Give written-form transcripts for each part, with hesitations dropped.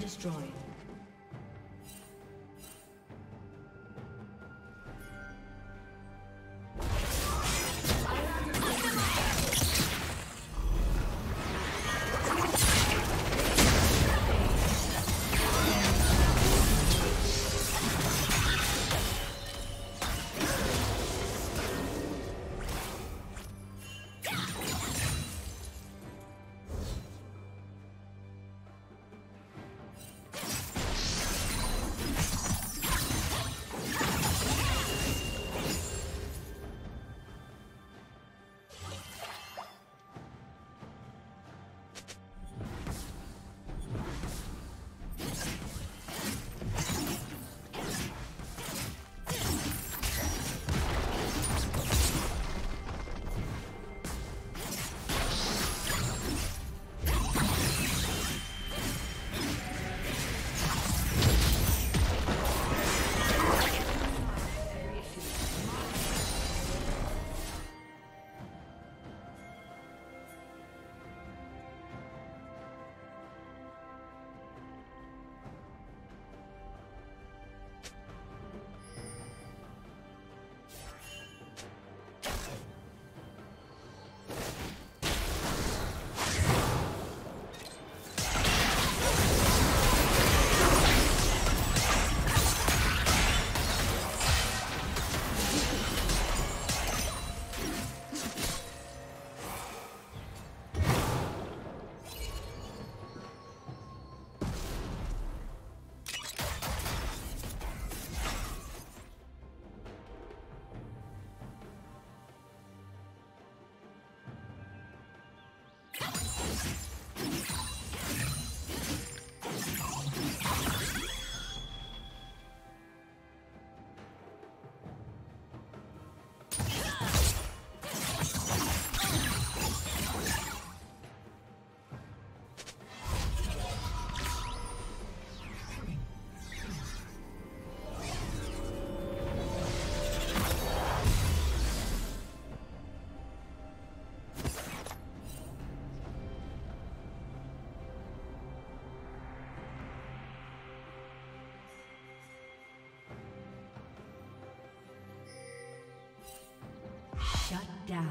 Destroyed. Shut down.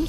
Thank